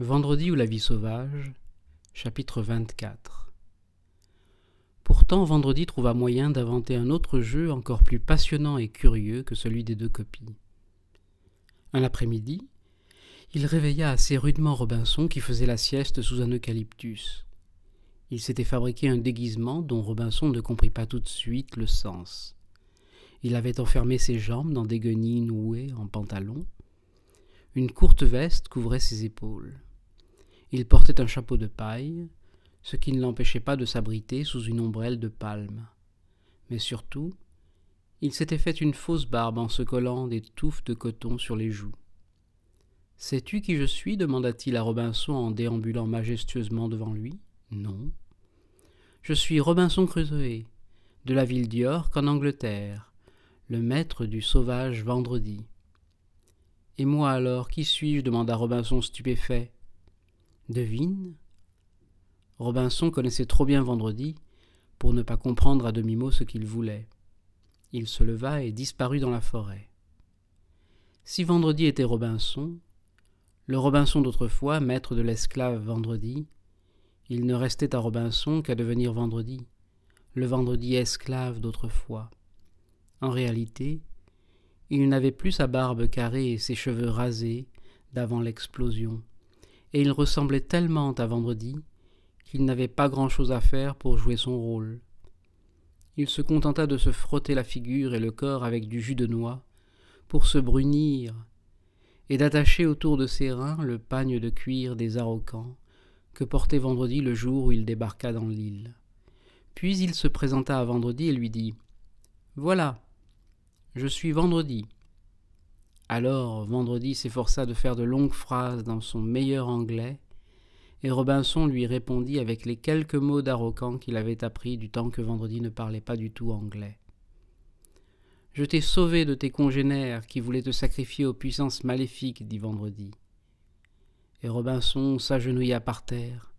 Vendredi ou la vie sauvage, chapitre 24. Pourtant, Vendredi trouva moyen d'inventer un autre jeu encore plus passionnant et curieux que celui des deux copies. Un après-midi, il réveilla assez rudement Robinson qui faisait la sieste sous un eucalyptus. Il s'était fabriqué un déguisement dont Robinson ne comprit pas tout de suite le sens. Il avait enfermé ses jambes dans des guenilles nouées en pantalon. Une courte veste couvrait ses épaules. Il portait un chapeau de paille, ce qui ne l'empêchait pas de s'abriter sous une ombrelle de palme. Mais surtout, il s'était fait une fausse barbe en se collant des touffes de coton sur les joues. « Sais-tu qui je suis ?» demanda-t-il à Robinson en déambulant majestueusement devant lui. « Non. Je suis Robinson Crusoe, de la ville d'York en Angleterre, le maître du sauvage Vendredi. » « Et moi alors, qui suis-je » demanda Robinson stupéfait. « Devine. » Robinson connaissait trop bien Vendredi pour ne pas comprendre à demi-mot ce qu'il voulait. Il se leva et disparut dans la forêt. Si Vendredi était Robinson, le Robinson d'autrefois, maître de l'esclave Vendredi, il ne restait à Robinson qu'à devenir Vendredi, le Vendredi esclave d'autrefois. En réalité, il n'avait plus sa barbe carrée et ses cheveux rasés d'avant l'explosion, et il ressemblait tellement à Vendredi qu'il n'avait pas grand-chose à faire pour jouer son rôle. Il se contenta de se frotter la figure et le corps avec du jus de noix pour se brunir et d'attacher autour de ses reins le pagne de cuir des Araucans que portait Vendredi le jour où il débarqua dans l'île. Puis il se présenta à Vendredi et lui dit « Voilà !» « Je suis Vendredi. » Alors Vendredi s'efforça de faire de longues phrases dans son meilleur anglais, et Robinson lui répondit avec les quelques mots d'Araucan qu'il avait appris du temps que Vendredi ne parlait pas du tout anglais. « Je t'ai sauvé de tes congénères qui voulaient te sacrifier aux puissances maléfiques, » dit Vendredi. Et Robinson s'agenouilla par terre.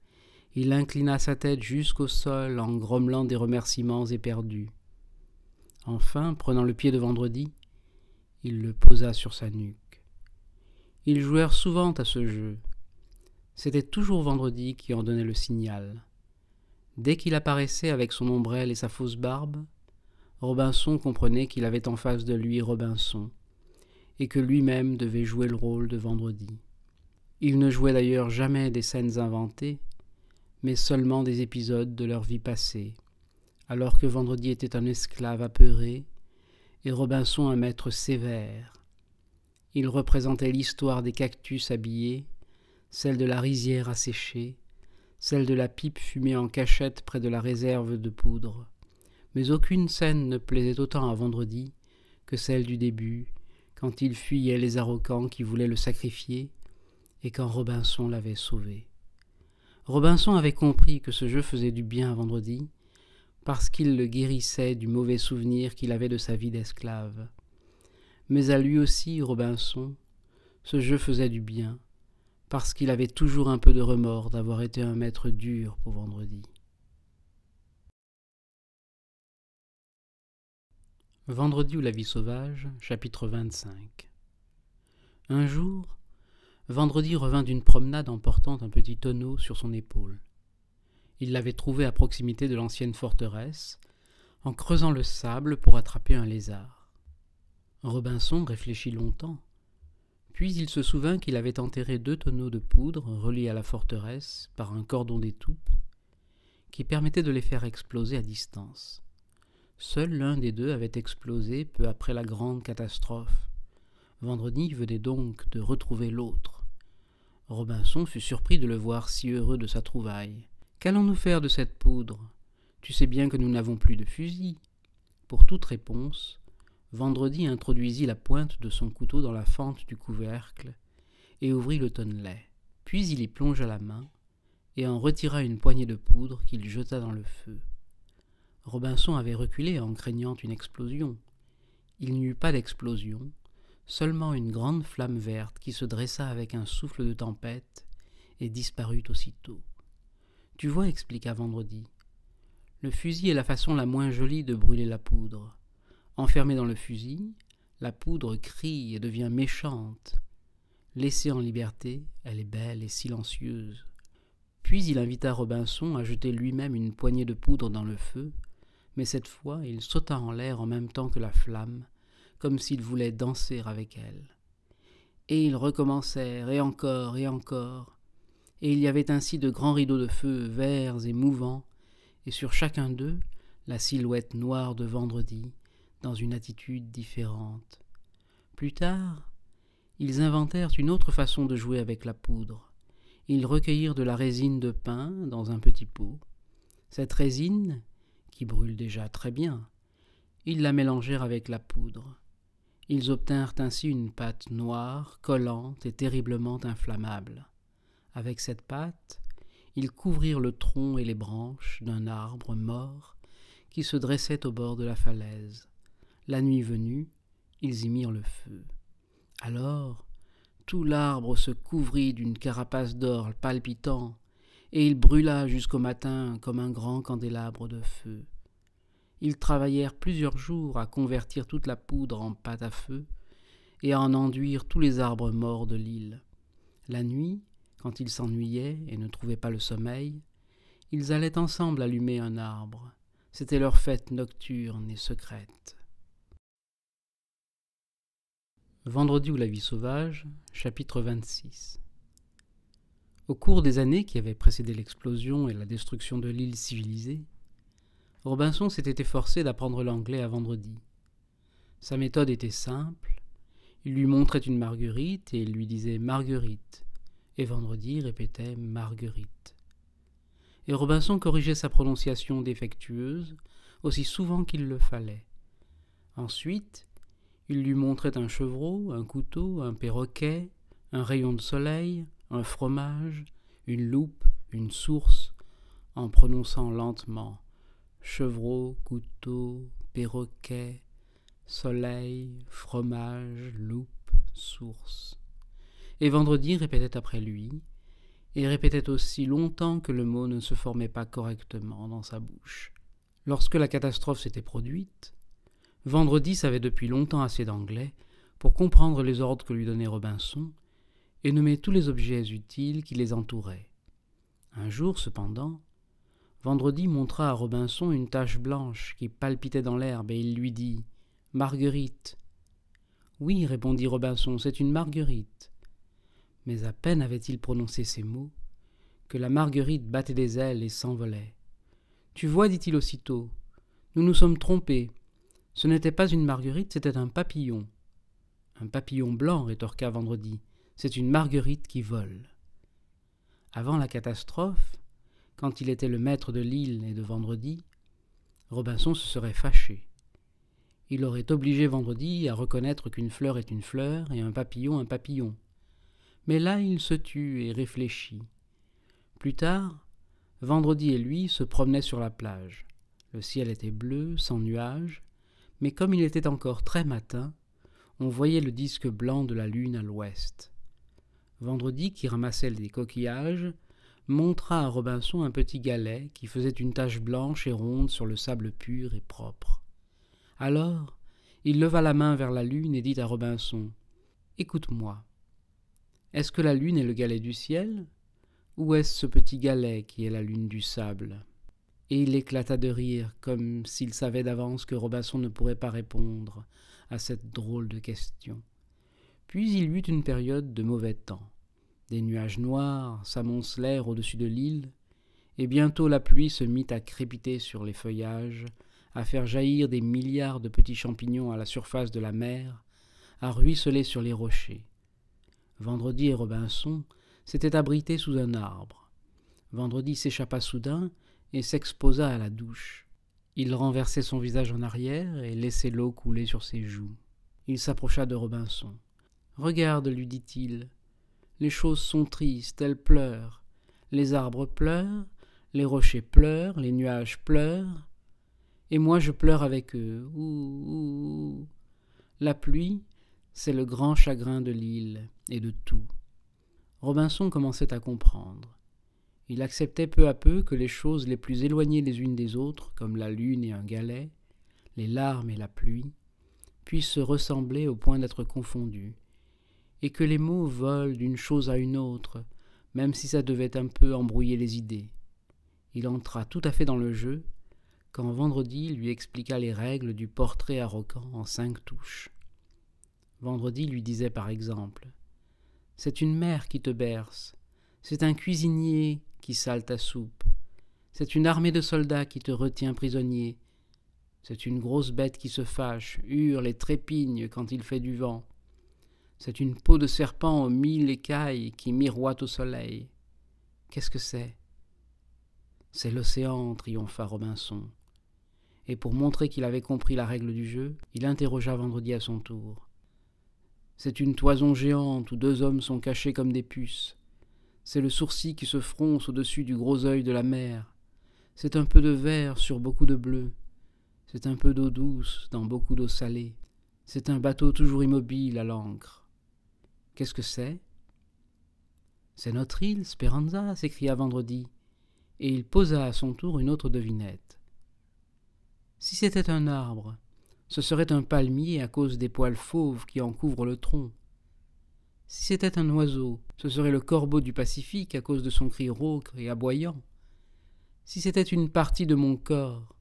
Il inclina sa tête jusqu'au sol en grommelant des remerciements éperdus. Enfin, prenant le pied de Vendredi, il le posa sur sa nuque. Ils jouèrent souvent à ce jeu. C'était toujours Vendredi qui en donnait le signal. Dès qu'il apparaissait avec son ombrelle et sa fausse barbe, Robinson comprenait qu'il avait en face de lui Robinson, et que lui-même devait jouer le rôle de Vendredi. Il ne jouait d'ailleurs jamais des scènes inventées, mais seulement des épisodes de leur vie passée. Alors que Vendredi était un esclave apeuré et Robinson un maître sévère. Il représentait l'histoire des cactus habillés, celle de la rizière asséchée, celle de la pipe fumée en cachette près de la réserve de poudre. Mais aucune scène ne plaisait autant à Vendredi que celle du début, quand il fuyait les Araucans qui voulaient le sacrifier et quand Robinson l'avait sauvé. Robinson avait compris que ce jeu faisait du bien à Vendredi, parce qu'il le guérissait du mauvais souvenir qu'il avait de sa vie d'esclave. Mais à lui aussi, Robinson, ce jeu faisait du bien, parce qu'il avait toujours un peu de remords d'avoir été un maître dur pour Vendredi. Vendredi ou la vie sauvage, chapitre 25. Un jour, Vendredi revint d'une promenade en portant un petit tonneau sur son épaule. Il l'avait trouvé à proximité de l'ancienne forteresse, en creusant le sable pour attraper un lézard. Robinson réfléchit longtemps, puis il se souvint qu'il avait enterré 2 tonneaux de poudre reliés à la forteresse par un cordon d'étoupe qui permettait de les faire exploser à distance. Seul l'un des 2 avait explosé peu après la grande catastrophe. Vendredi venait donc de retrouver l'autre. Robinson fut surpris de le voir si heureux de sa trouvaille. « Qu'allons-nous faire de cette poudre? Tu sais bien que nous n'avons plus de fusil. » Pour toute réponse, Vendredi introduisit la pointe de son couteau dans la fente du couvercle et ouvrit le tonnelet. Puis il y plongea la main et en retira une poignée de poudre qu'il jeta dans le feu. Robinson avait reculé en craignant une explosion. Il n'y eut pas d'explosion, seulement une grande flamme verte qui se dressa avec un souffle de tempête et disparut aussitôt. « Tu vois, » expliqua Vendredi, « le fusil est la façon la moins jolie de brûler la poudre. Enfermée dans le fusil, la poudre crie et devient méchante. Laissée en liberté, elle est belle et silencieuse. Puis il invita Robinson à jeter lui-même une poignée de poudre dans le feu, mais cette fois il sauta en l'air en même temps que la flamme, comme s'il voulait danser avec elle. Et ils recommencèrent, et encore, et il y avait ainsi de grands rideaux de feu verts et mouvants, et sur chacun d'eux, la silhouette noire de Vendredi, dans une attitude différente. Plus tard, ils inventèrent une autre façon de jouer avec la poudre. Ils recueillirent de la résine de pin dans un petit pot. Cette résine, qui brûle déjà très bien, ils la mélangèrent avec la poudre. Ils obtinrent ainsi une pâte noire, collante et terriblement inflammable. Avec cette pâte, ils couvrirent le tronc et les branches d'un arbre mort qui se dressait au bord de la falaise. La nuit venue, ils y mirent le feu. Alors, tout l'arbre se couvrit d'une carapace d'or palpitant, et il brûla jusqu'au matin comme un grand candélabre de feu. Ils travaillèrent plusieurs jours à convertir toute la poudre en pâte à feu et à en enduire tous les arbres morts de l'île. La nuit, quand ils s'ennuyaient et ne trouvaient pas le sommeil, ils allaient ensemble allumer un arbre. C'était leur fête nocturne et secrète. Vendredi ou la vie sauvage, chapitre 26. Au cours des années qui avaient précédé l'explosion et la destruction de l'île civilisée, Robinson s'était efforcé d'apprendre l'anglais à Vendredi. Sa méthode était simple. Il lui montrait une marguerite et il lui disait « Marguerite » et Vendredi répétait « Marguerite ». Et Robinson corrigeait sa prononciation défectueuse aussi souvent qu'il le fallait. Ensuite, il lui montrait un chevreau, un couteau, un perroquet, un rayon de soleil, un fromage, une loupe, une source, en prononçant lentement « chevreau, couteau, perroquet, soleil, fromage, loupe, source ». Et Vendredi répétait après lui, et répétait aussi longtemps que le mot ne se formait pas correctement dans sa bouche. Lorsque la catastrophe s'était produite, Vendredi savait depuis longtemps assez d'anglais pour comprendre les ordres que lui donnait Robinson et nommer tous les objets utiles qui les entouraient. Un jour, cependant, Vendredi montra à Robinson une tache blanche qui palpitait dans l'herbe et il lui dit « Marguerite !»« Oui, » répondit Robinson, « c'est une marguerite. » Mais à peine avait-il prononcé ces mots que la marguerite battait des ailes et s'envolait. « Tu vois, » dit-il aussitôt, « nous nous sommes trompés. Ce n'était pas une marguerite, c'était un papillon. »« Un papillon blanc, » rétorqua Vendredi. « C'est une marguerite qui vole. » Avant la catastrophe, quand il était le maître de l'île et de Vendredi, Robinson se serait fâché. Il aurait obligé Vendredi à reconnaître qu'une fleur est une fleur et un papillon un papillon. Mais là, il se tut et réfléchit. Plus tard, Vendredi et lui se promenaient sur la plage. Le ciel était bleu, sans nuages, mais comme il était encore très matin, on voyait le disque blanc de la lune à l'ouest. Vendredi, qui ramassait des coquillages, montra à Robinson un petit galet qui faisait une tache blanche et ronde sur le sable pur et propre. Alors, il leva la main vers la lune et dit à Robinson « Écoute-moi, est-ce que la lune est le galet du ciel, ou est-ce ce petit galet qui est la lune du sable ?» Et il éclata de rire, comme s'il savait d'avance que Robinson ne pourrait pas répondre à cette drôle de question. Puis il y eut une période de mauvais temps. Des nuages noirs s'amoncelèrent au-dessus de l'île, et bientôt la pluie se mit à crépiter sur les feuillages, à faire jaillir des milliards de petits champignons à la surface de la mer, à ruisseler sur les rochers. Vendredi et Robinson s'étaient abrités sous un arbre. Vendredi s'échappa soudain, et s'exposa à la douche. Il renversait son visage en arrière et laissait l'eau couler sur ses joues. Il s'approcha de Robinson. « Regarde, » lui dit-il, « les choses sont tristes, elles pleurent. Les arbres pleurent, les rochers pleurent, les nuages pleurent, et moi je pleure avec eux. Ouh, ouh, ouh. La pluie, c'est le grand chagrin de l'île et de tout. » Robinson commençait à comprendre. Il acceptait peu à peu que les choses les plus éloignées les unes des autres, comme la lune et un galet, les larmes et la pluie, puissent se ressembler au point d'être confondues, et que les mots volent d'une chose à une autre, même si ça devait un peu embrouiller les idées. Il entra tout à fait dans le jeu quand Vendredi lui expliqua les règles du portrait araucan en 5 touches. Vendredi lui disait par exemple « C'est une mer qui te berce, c'est un cuisinier qui sale ta soupe, c'est une armée de soldats qui te retient prisonnier, c'est une grosse bête qui se fâche, hurle et trépigne quand il fait du vent. C'est une peau de serpent aux 1000 écailles qui miroite au soleil. Qu'est-ce que c'est ? » C'est l'océan, triompha Robinson. Et pour montrer qu'il avait compris la règle du jeu, il interrogea Vendredi à son tour. C'est une toison géante où 2 hommes sont cachés comme des puces. C'est le sourcil qui se fronce au-dessus du gros œil de la mer. C'est un peu de vert sur beaucoup de bleu. C'est un peu d'eau douce dans beaucoup d'eau salée. C'est un bateau toujours immobile à l'ancre. Qu'est-ce que c'est ? C'est notre île, Speranza, s'écria Vendredi, et il posa à son tour une autre devinette. Si c'était un arbre, ce serait un palmier à cause des poils fauves qui en couvrent le tronc. Si c'était un oiseau, ce serait le corbeau du Pacifique à cause de son cri rauque et aboyant. Si c'était une partie de mon corps,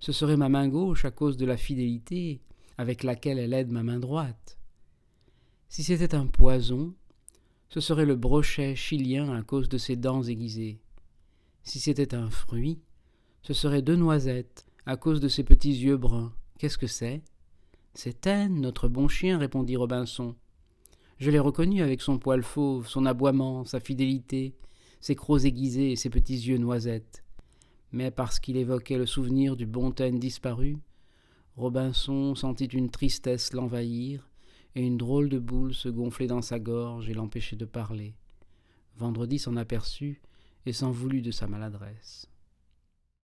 ce serait ma main gauche à cause de la fidélité avec laquelle elle aide ma main droite. Si c'était un poison, ce serait le brochet chilien à cause de ses dents aiguisées. Si c'était un fruit, ce seraient 2 noisettes à cause de ses petits yeux bruns. Qu'est-ce que c'est ? C'est Taine, notre bon chien, répondit Robinson. Je l'ai reconnu avec son poil fauve, son aboiement, sa fidélité, ses crocs aiguisés et ses petits yeux noisettes. Mais parce qu'il évoquait le souvenir du bon Taine disparu, Robinson sentit une tristesse l'envahir, et une drôle de boule se gonfler dans sa gorge et l'empêcher de parler. Vendredi s'en aperçut et s'en voulut de sa maladresse.